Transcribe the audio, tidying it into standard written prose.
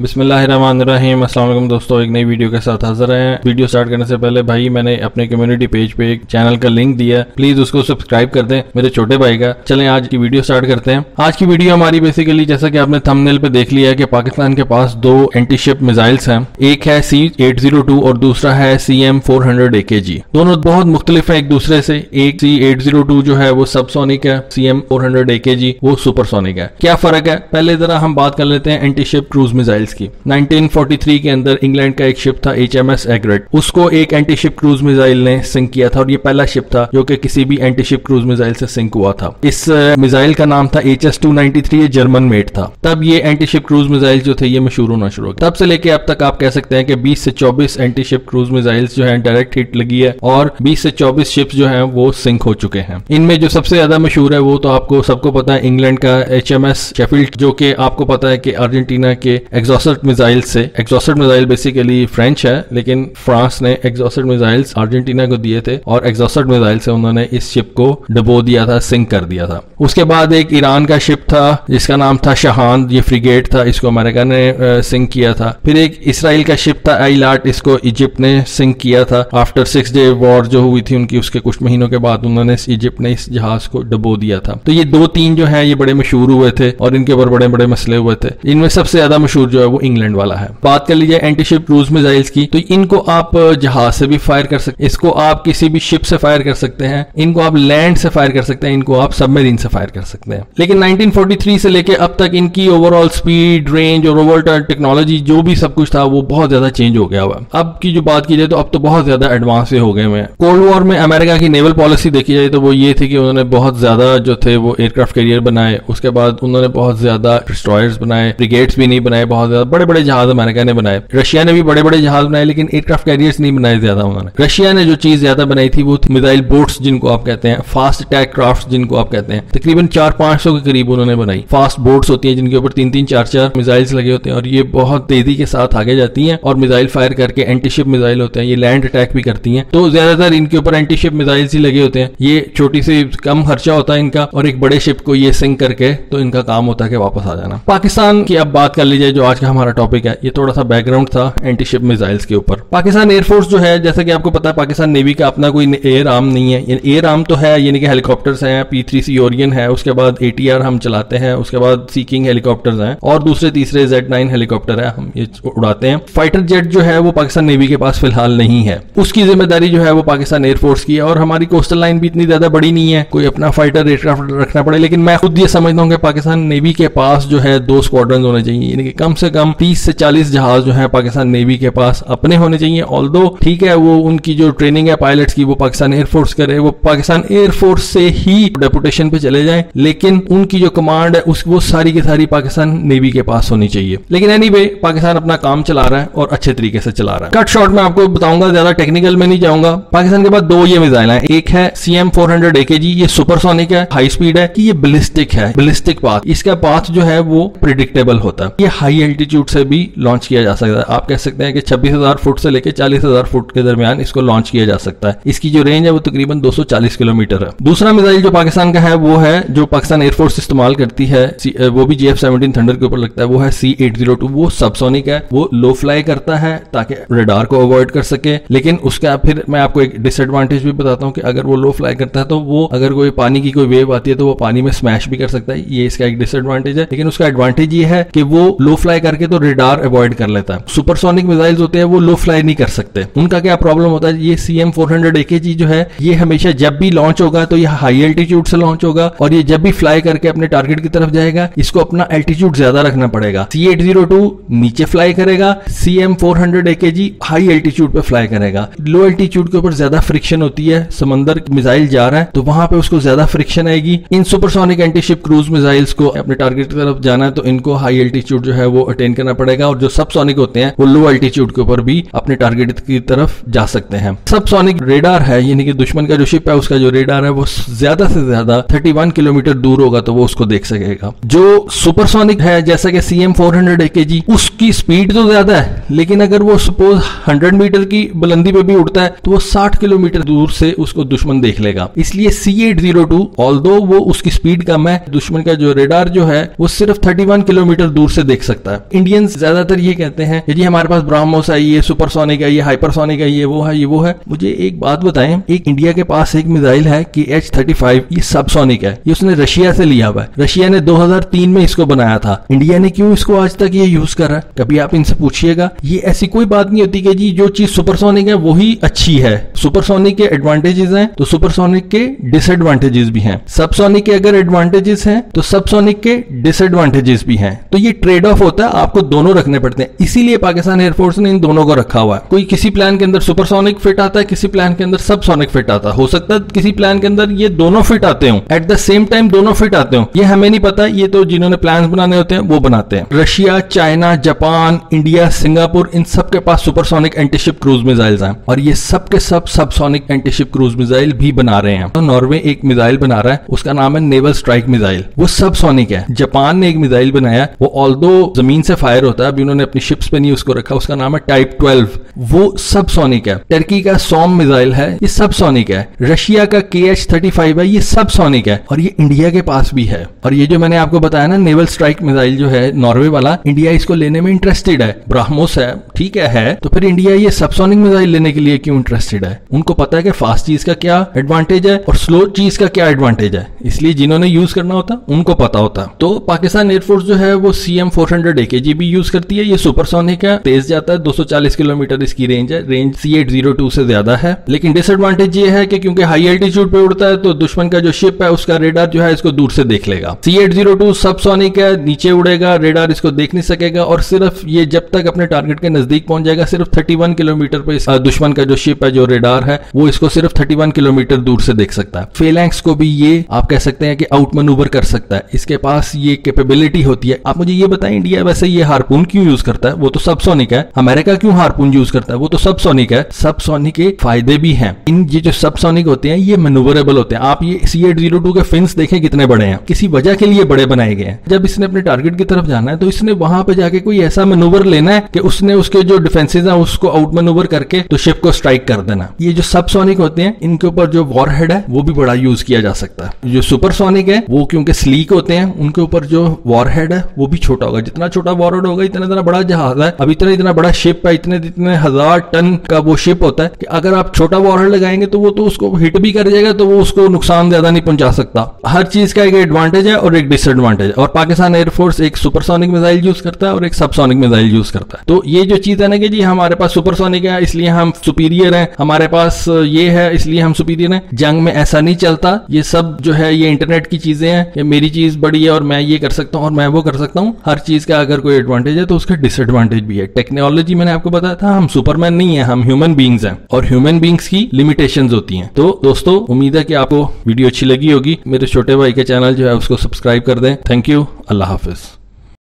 बिस्मिल्लाहिर्रहमानिर्रहीम अस्सलाम वालेकुम दोस्तों, एक नई वीडियो के साथ हाजिर हैं। वीडियो स्टार्ट करने से पहले भाई, मैंने अपने कम्युनिटी पेज पे एक चैनल का लिंक दिया है, प्लीज उसको सब्सक्राइब कर दें मेरे छोटे भाई का। चलें आज की वीडियो स्टार्ट करते हैं। आज की वीडियो हमारी बेसिकली, जैसा कि आपने थंबनेल पे देख लिया है, कि पाकिस्तान के पास दो एंटीशिप मिसाइल्स हैं। एक है C-802 और दूसरा है CM-400AKG। दोनों बहुत मुख्तलिफ है एक दूसरे से। एक C-802 जो है वो सबसोनिक है, CM-400AKG वो सुपरसोनिक है। क्या फर्क है, पहले जरा हम बात कर लेते हैं एंटीशिप क्रूज मिसाइल की। 1943 के अंदर इंग्लैंड का एक शिप था HMS एग्रेट, उसको एक एंटी शिप क्रूज मिसाइल ने सिंक किया था और ये पहला शिप था जो कि किसी भी एंटी शिप क्रूज मिसाइल से सिंक हुआ था। इस मिसाइल का नाम था HS 293, ये जर्मन मेड था। तब ये एंटी शिप क्रूज मिसाइल जो थे ये मशहूर होना शुरू हो गए। तब से लेके अब तक आप कह सकते हैं कि 20 से 24 एंटी शिप क्रूज मिसाइल जो है डायरेक्ट हिट लगी है और 20 से 24 शिप जो है वो सिंक हो चुके हैं। इनमें जो सबसे ज्यादा मशहूर है वो तो आपको सबको पता है, इंग्लैंड का HMS शेफील्ड, जो कि आपको पता है कि अर्जेंटीना के एक्सोसेट मिसाइल से। एक्सोसेट मिसाइल बेसिकली फ्रेंच है, लेकिन फ्रांस ने एक्सोसेट मिसाइल्स अर्जेंटीना को दिए थे और एक्सोसेट मिसाइल से उन्होंने इस शिप को डुबो दिया था, सिंक कर दिया था। उसके बाद एक ईरान का शिप था जिसका नाम था शाहान, ये फ्रिगेट था, इसको अमेरिका ने सिंक किया था। फिर एक इसराइल का शिप था आइलाट, इसको इजिप्ट ने सिंक किया था। आफ्टर 6 डे वॉर जो हुई थी उनकी, उसके कुछ महीनों के बाद उन्होंने इजिप्ट ने इस जहाज को डुबो दिया था। तो ये 2-3 जो है ये बड़े मशहूर हुए थे और इनके ऊपर बड़े बड़े मसले हुए थे। इनमें सबसे ज्यादा मशहूर जो है वो इंग्लैंड वाला है। बात कर लीजिए एंटीशिप क्रूज मिसाइल्स की, तो इनको आप जहाज से भी फायर कर सकते हैं, इसको आप किसी भी शिप से फायर कर सकते हैं, इनको आप लैंड से फायर कर सकते हैं, इनको आप सबमरीन से फायर कर सकते हैं। लेकिन 1943 से लेके अब तक इनकी ओवरऑल स्पीड, रेंज और ओवरऑल टेक्नोलॉजी जो भी सब कुछ था वो बहुत ज्यादा चेंज हो गया हुआ। अब की जो बात की जाए तो अब तो बहुत ज्यादा एडवांस हो गए हुए हैं। कोल्ड वॉर में अमेरिका की नेवल पॉलिसी देखी जाए तो वो ये थी कि उन्होंने बहुत ज्यादा जो थे वो एयरक्राफ्ट कैरियर बनाए, उसके बाद उन्होंने बहुत ज्यादा डिस्ट्रॉयर्स बनाए, ब्रिगेड्स भी नहीं बनाए, बहुत ज्यादा बड़े बड़े जहाज अमेरिका ने बनाए। रशिया ने भी बड़े बड़े जहाज बनाए, लेकिन एयरक्राफ्ट कैरियर्स नहीं बनाए ज्यादा उन्होंने। रशिया ने जो चीज ज्यादा बनाई थी वो मिसाइल बोट्स, जिनको आप कहते हैं फास्ट अटैक क्राफ्ट, जिनको आप कहते हैं। तकरीबन 400-500 के करीब उन्होंने बनाई। फास्ट बोट्स होती है जिनके ऊपर 3-3, 4-4 मिसाइल्स लगे होते हैं और ये बहुत तेजी के साथ आगे जाती है और मिसाइल फायर करके एंटीशिप मिसाइल होते हैं, ये लैंड अटैक भी करती है। तो ज्यादातर इनके ऊपर एंटीशिप मिसाइल्स ही लगे होते हैं। ये छोटी से कम खर्चा होता है इनका और एक बड़े शिप को ये सिंक करके तो इनका काम होता है कि वापस आ जाना। पाकिस्तान की अब बात कर लीजिए, जो आज का हमारा टॉपिक है, ये थोड़ा सा बैकग्राउंड था एंटी शिप मिसाइल्स के ऊपर। पाकिस्तान एयरफोर्स जो है, जैसा कि आपको पता है, पाकिस्तान नेवी का अपना कोई एयर आर्म नहीं है। एयर आर्म तो है, यानी कि हेलीकॉप्टर्स हैं, P-3C ओरियन है, उसके बाद ATR हम चलाते हैं, उसके बाद सी किंग हेलीकॉप्टर्स हैं और दूसरे तीसरे Z-9 हेलीकॉप्टर है, हम ये उड़ाते हैं। फाइटर जेट जो है वो पाकिस्तान नेवी के पास फिलहाल नहीं है, उसकी जिम्मेदारी जो है वो पाकिस्तान एयरफोर्स की है। और हमारी कोस्टल लाइन भी इतनी ज्यादा बड़ी नहीं है कोई अपना फाइटर एयरक्राफ्ट रखना पड़े, लेकिन मैं खुद ये समझता हूँ कि पाकिस्तान नेवी के पास जो है 2 स्क्वाड्रन होने चाहिए, यानी कि कम से कम 30 से 40 जहाज जो है पाकिस्तान नेवी के पास अपने होने चाहिए। ऑल्दो ठीक है, वो उनकी जो ट्रेनिंग है पायलट्स की वो पाकिस्तान एयरफोर्स करे, वो पाकिस्तान एयरफोर्स से ही डेपुटेशन पे चले जाएं, लेकिन उनकी जो कमांड है उस वो सारी की सारी पाकिस्तान नेवी के पास होनी चाहिए। लेकिन एनीवे पाकिस्तान अपना काम चला रहा है और अच्छे तरीके से चला रहा है। कट शॉर्ट में आपको बताऊंगा, ज्यादा टेक्निकल में नहीं जाऊंगा। पाकिस्तान के पास 2 ये मिसाइल है, एक है CM-400AKG, ये सुपरसोनिक है, हाई स्पीड है, कि ये बैलिस्टिक है, बैलिस्टिक पाथ। इसका पाथ जो है वो प्रिडिक्टेबल होता है, ये हाई एल्टीट्यूड से भी लॉन्च किया जा सकता है। आप कह सकते हैं कि 26,000 फुट से लेकर 40,000 फुट के दरमियान इसको लॉन्च किया जा सकता है। इसकी जो रेंज है वो तकरीबन 240 किलोमीटर है। दूसरा मिसाइल जो पाकिस्तान का है वो है, जो पाकिस्तान एयरफोर्स इस्तेमाल करती है, वो भी JF-17 थंडर के ऊपर लगता है, वो है C-802। वो सबसोनिक है, वो लो फ्लाई करता है ताकि रडार को अवॉइड कर सके। लेकिन उसका फिर मैं आपको एक डिसएडवांटेज भी बताता हूँ कि अगर वो लो फ्लाई करता है तो वो अगर कोई पानी की कोई वेव आती है तो वो पानी में स्मैश भी कर सकता है, ये इसका एक डिसएडवांटेज है। लेकिन उसका एडवांटेज ये है कि वो लो फ्लाई करके तो रडार अवॉइड कर लेता है। सुपरसोनिक मिसाइल्स होते हैं वो लो फ्लाई नहीं कर सकते, उनका क्या प्रॉब्लम होता है। ये CM-400AKG जो है ये हमेशा जब भी लॉन्च होगा तो ये हाई एल्टीट्यूड से लॉन्च होगा और ये जब भी फ्लाई करके अपने टारगेट की तरफ जाएगा इसको अपना एल्टीट्यूड ज्यादा रखना पड़ेगा। C-802 नीचे फ्लाई करेगा, CM-400AKG हाई एल्टीट्यूड पे फ्लाई करेगा। लो एल्टीट्यूड के ऊपर ज्यादा फ्रिक्शन होती है, समंदर मिसाइल जा रहा है तो वहां पे उसको ज्यादा फ्रिक्शन आएगी। इन सुपरसोनिक एंटीशिप क्रूज मिसाइल्स को अपने टारगेट की तरफ जाना है तो इनको हाई एल्टीट्यूड जो है वो अटेन करना पड़ेगा, और जो सबसोनिक होते हैं वो लो एल्टीट्यूड के ऊपर भी अपने टारगेट की तरफ जा सकते हैं। सबसोनिक रेडार है, यानी कि दुश्मन का जो शिप है उसका जो रेडार है वो ज्यादा से ज्यादा 31 किलोमीटर दूर होगा तो वो उसको देख सकेगा। जो सुपरसोनिक है जैसा कि CM-400AKG, उसकी स्पीड तो ज्यादा है, लेकिन अगर वो सपोज 100 मीटर की बुलंदी पे भी उड़ता है तो वो 60 किलोमीटर दूर से उसको दुश्मन देख लेगा। इसलिए C-802 ऑल्दो वो उसकी स्पीड कम है, दुश्मन का जो रेडार जो है वो सिर्फ 31 किलोमीटर दूर से देख सकता है। इंडियंस ज्यादातर ये कहते हैं कि जी हमारे पास ब्राह्मोस आई, ये सुपरसोनिक आई, ये हाइपरसोनिक आई, ये वो है, ये वो है। मुझे एक बात बताएं, एक इंडिया के पास एक मिसाइल है कि Kh-35, ये सबसोनिक है, ये उसने रशिया से लिया हुआ है। रशिया ने 2003 में इसको बनाया था, इंडिया ने क्यों इसको आज तक ये यूज करा है? कभी आप इनसे पूछिएगा। ये ऐसी कोई बात नहीं होती कि जी जो चीज सुपरसोनिक है वही अच्छी है। सुपरसोनिक के एडवांटेजेस हैं तो सुपरसोनिक के डिसएडवांटेजेस भी हैं, सबसोनिक के अगर एडवांटेजेस हैं तो सबसोनिक के डिसएडवांटेजेस भी हैं। तो ये ट्रेड ऑफ होता है, आपको दोनों रखने पड़ते हैं। इसीलिए पाकिस्तान एयरफोर्स ने इन दोनों को रखा हुआ है। कोई किसी प्लान के अंदर सुपरसोनिक फिट आता है, किसी प्लान के अंदर सबसोनिक फिट आता है। हो सकता है किसी प्लान के अंदर ये दोनों फिट आते हो, एट द सेम टाइम दोनों फिट आते हो, ये हमें नहीं पता। ये तो जिन्होंने प्लान्स बनाने होते हैं वो बनाते हैं। Russia, China, Japan, India, Singapore, इन सबके पास सुपरसोनिक एंटीशिप क्रूज मिसाइल्स हैं और ये सबके सब सबसोनिक एंटीशिप क्रूज मिसाइल भी बना रहे हैं। तो नॉर्वे एक मिसाइल बना रहा है, उसका नाम है नेवल स्ट्राइक मिसाइल, वो सबसोनिक है। जापान ने एक मिसाइल बनाया, वो ऑल्दो जमीन से फायर होता है, अभी उन्होंने अपनी शिप्स पे नहीं उसको रखा, उसका नाम है टाइप 12, वो सबसोनिक है। टर्की का सॉम मिसाइल है, ये सबसोनिक है। रशिया का Kh-35 है, ये सबसोनिक है और ये इंडिया के पास भी है। और ये जो मैंने आपको बताया ना नेवल स्ट्राइक मिसाइल जो है नॉर्वे वाला, इंडिया इसको लेने में इंटरेस्टेड है। ब्राह्मोस है, ठीक है, तो फिर इंडिया ये सबसोनिक मिसाइल लेने के लिए क्यों इंटरेस्टेड है? उनको पता है कि फास्ट चीज का क्या एडवांटेज है और स्लो चीज का क्या एडवांटेज है, इसलिए जिन्होंने यूज करना होता उनको पता होता। तो पाकिस्तान एयरफोर्स जो है वो CM-400AKG भी यूज करती है, ये सुपरसोनिक है, तेज जाता है, 240 किलोमीटर इसकी रेंज है, रेंज C-802 से ज्यादा है। लेकिन डिसएडवांटेज ये है कि क्योंकि हाई एल्टीट्यूड पे उड़ता है तो दुश्मन का जो शिप है उसका रेडार जो है इसको दूर से देख लेगा। C-802 सबसोनिक है, नीचे उड़ेगा, रेडार इसको देख नहीं सकेगा और सिर्फ ये जब तक अपने टारगेट के नजदीक पहुंच जाएगा, सिर्फ 31 किलोमीटर पर दुश्मन का जो शिप है, जो रेडार है, वो इसको सिर्फ 31 किलोमीटर दूर से देख सकता है। फेलेंक्स को भी ये आप कह सकते हैं कि आउट मनूवर कर सकता है, इसके पास ये कैपेबिलिटी होती है। आप मुझे ये बताएं, इंडिया वैसे ये हार्पून क्यों यूज करता है, वो तो सबसोनिक है। अमेरिका क्यों हार्पून यूज करता है, वो तो सबसोनिक है। सबसोनिक के फायदे भी हैं, इन ये जो सबसोनिक होते हैं ये मैनूवरेबल होते हैं। आप ये C-802 के फिन्स देखें कितने बड़े हैं, किसी वजह के लिए बड़े बनाए गए हैं। जब इसने अपने टारगेट की तरफ जाना है तो इसने वहां पे जाके कोई ऐसा मैनूवर लेना है कि उसने उसके जो डिफेंसेस हैं उसको आउट मैनूवर करके तो शिप को स्ट्राइक कर देना। ये जो सबसोनिक होते हैं इनके ऊपर जो वॉरहेड है वो भी बड़ा यूज किया जा सकता है। जो सुपरसोनिक है वो क्योंकि स्लीक होते हैं, उनके ऊपर जो वॉरहेड है वो भी छोटा होगा। जितना छोटा वॉरहेड होगा इतना बड़ा जहाज है, अब इतना बड़ा शिप है, इतने 1000 टन का वो शिप होता है कि अगर आप छोटा वॉरहेड लगाएंगे तो वो तो उसको हिट भी कर जाएगा, तो वो उसको नुकसान ज्यादा नहीं पहुंचा सकता। हर चीज का एक एडवांटेज है और एक डिसएडवांटेज है। और पाकिस्तान एयरफोर्स एक सुपरसोनिक मिसाइल यूज करता है और एक सबसोनिक मिसाइल यूज करता है। तो ये जो चीज है ना कि जी हमारे पास सुपरसोनिक है इसलिए हम सुपीरियर हैं, हमारे पास ये है इसलिए हम सुपीरियर हैं, जंग में ऐसा नहीं चलता। ये सब जो है ये इंटरनेट की चीजें हैं कि मेरी चीज बड़ी है और मैं ये कर सकता हूँ और मैं वो कर सकता हूँ। हर चीज का अगर कोई एडवांटेज है तो उसका डिसएडवांटेज भी है। टेक्नोलॉजी मैंने आपको बताया था, हम सुपरमैन नहीं है, हम ह्यूमन बींग्स हैं और ह्यूमन बींग्स की लिमिटेशंस होती हैं। तो दोस्तों उम्मीद है कि आपको वीडियो अच्छी लगी होगी। मेरे छोटे भाई के चैनल जो है उसको सब्सक्राइब कर दें। थैंक यू, अल्लाह हाफिज।